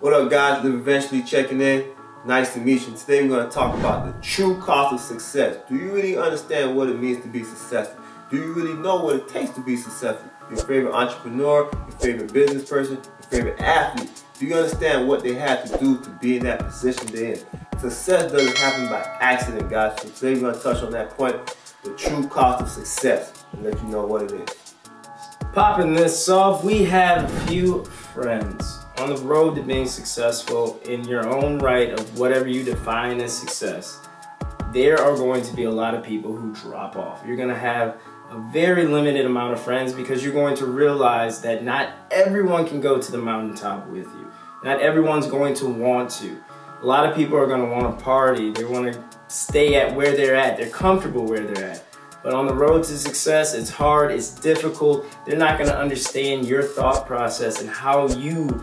What up guys, Live Adventurously checking in. Nice to meet you. Today we're going to talk about the true cost of success. Do you really understand what it means to be successful? Do you really know what it takes to be successful? Your favorite entrepreneur, your favorite business person, your favorite athlete. Do you understand what they had to do to be in that position they're in? Success doesn't happen by accident guys, so today we're going to touch on that point, the true cost of success, and let you know what it is. Popping this off, we have a few friends on the road to being successful in your own right of whatever you define as success. There are going to be a lot of people who drop off. You're going to have a very limited amount of friends because you're going to realize that not everyone can go to the mountaintop with you. Not everyone's going to want to. A lot of people are going to want to party. They want to stay at where they're at. They're comfortable where they're at. But on the road to success, it's hard, it's difficult. They're not going to understand your thought process and how you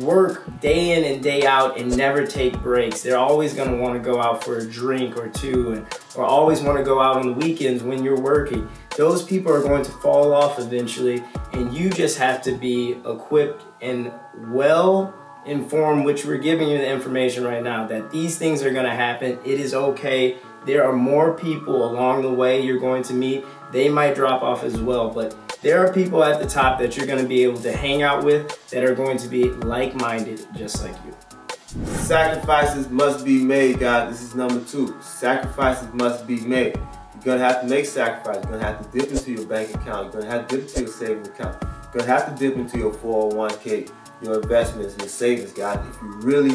work day in and day out and never take breaks. They're always going to want to go out for a drink or two or always want to go out on the weekends when you're working. Those people are going to fall off eventually, and you just have to be equipped and well informed, which we're giving you the information right now, that these things are going to happen. It is okay. There are more people along the way you're going to meet. They might drop off as well, but there are people at the top that you're going to be able to hang out with that are going to be like-minded just like you. Sacrifices must be made, guys. This is number two. Sacrifices must be made. You're going to have to make sacrifices. You're going to have to dip into your bank account. You're going to have to dip into your savings account. You're going to have to dip into your 401k, your investments, and your savings, guys. If you really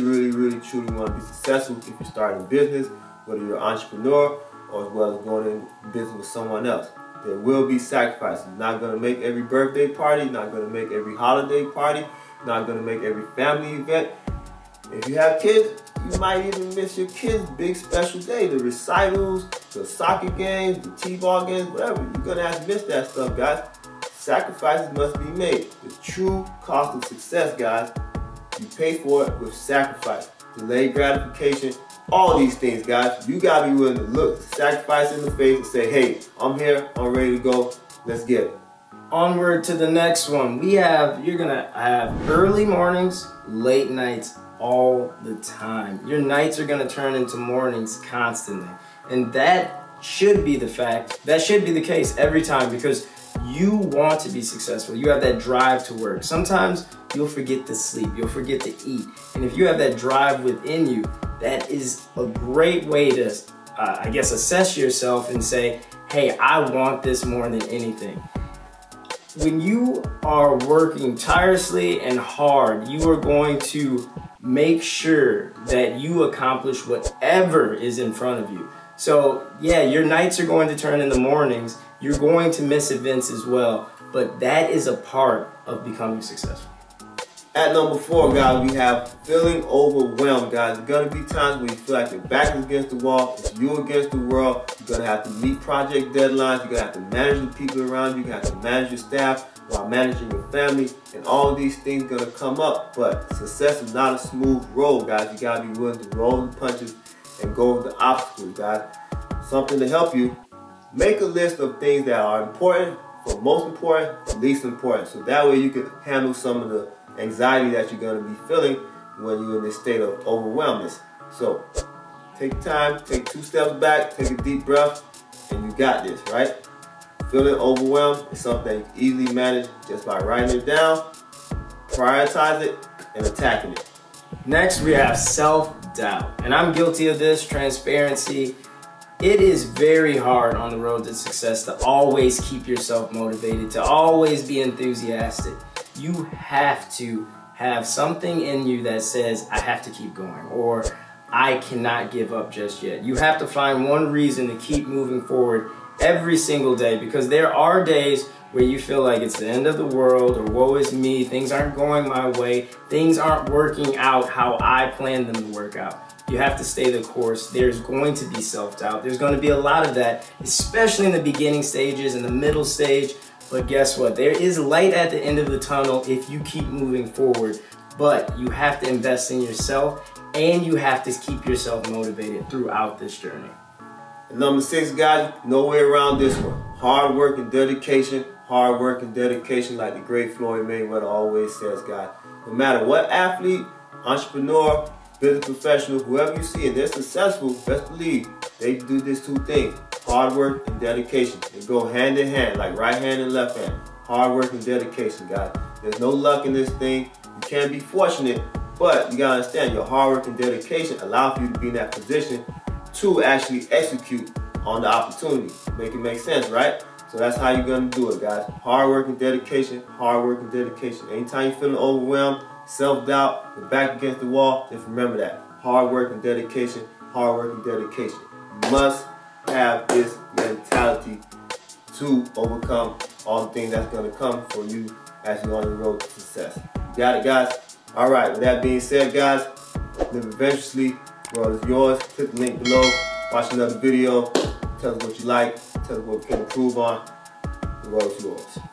truly want to be successful, if you're starting a business, whether you're an entrepreneur or as well as going in business with someone else, there will be sacrifices. You're not going to make every birthday party, you're not going to make every holiday party, you're not going to make every family event. If you have kids, you might even miss your kids' big special day, the recitals, the soccer games, the t-ball games, whatever. You're going to have to miss that stuff, guys. Sacrifices must be made. The true cost of success, guys, you pay for it with sacrifice. Delayed gratification, all these things, guys. You gotta be willing to look sacrifice in the face and say, hey, I'm here, I'm ready to go, let's get it. Onward to the next one. You're gonna have early mornings, late nights, all the time. Your nights are gonna turn into mornings constantly. And that should be the fact, that should be the case every time, because you want to be successful. You have that drive to work. Sometimes you'll forget to sleep, you'll forget to eat. And if you have that drive within you, that is a great way to, I guess, assess yourself and say, hey, I want this more than anything. When you are working tirelessly and hard, you are going to make sure that you accomplish whatever is in front of you. So yeah, your nights are going to turn into mornings. You're going to miss events as well, but that is a part of becoming successful. At number four, guys, we have feeling overwhelmed, guys. There's going to be times when you feel like your back is against the wall, it's you against the world. You're going to have to meet project deadlines. You're going to have to manage the people around you. You're going to have to manage your staff while managing your family. And all these things are going to come up, but success is not a smooth road, guys. You got to be willing to roll the punches and go with the obstacles, guys. Something to help you. Make a list of things that are important, from most important to least important. So that way you can handle some of the anxiety that you're going to be feeling when you're in this state of overwhelmness. So take time, take two steps back, take a deep breath, and you got this, right? Feeling overwhelmed is something you can easily manage just by writing it down, prioritize it, and attacking it. Next, we have self-doubt. And I'm guilty of this, transparency. It is very hard on the road to success to always keep yourself motivated, to always be enthusiastic. You have to have something in you that says, I have to keep going, or I cannot give up just yet. You have to find one reason to keep moving forward every single day, because there are days where you feel like it's the end of the world, or woe is me, things aren't going my way, things aren't working out how I planned them to work out. You have to stay the course. There's going to be self-doubt. There's going to be a lot of that, especially in the beginning stages and the middle stage. But guess what? There is light at the end of the tunnel if you keep moving forward, but you have to invest in yourself and you have to keep yourself motivated throughout this journey. And number six, guys, no way around this one. Hard work and dedication, hard work and dedication, like the great Floyd Mayweather always says, guys. No matter what athlete, entrepreneur, business professional, whoever you see and they're successful, best believe they do these two things, hard work and dedication. They go hand in hand, like right hand and left hand. Hard work and dedication, guys. There's no luck in this thing. You can be fortunate, but you gotta understand your hard work and dedication allow for you to be in that position to actually execute on the opportunity. Make it make sense, right? So that's how you're gonna do it, guys. Hard work and dedication, hard work and dedication. Anytime you're feeling overwhelmed, self-doubt, you're back against the wall, just remember that. Hard work and dedication, hard work and dedication. You must have this mentality to overcome all the things that's gonna come for you as you're on the road to success. You got it, guys? All right, with that being said, guys, live adventurously. World is yours. Click the link below. Watch another video. Tell us what you like. Tell us what we can improve on. The world is yours.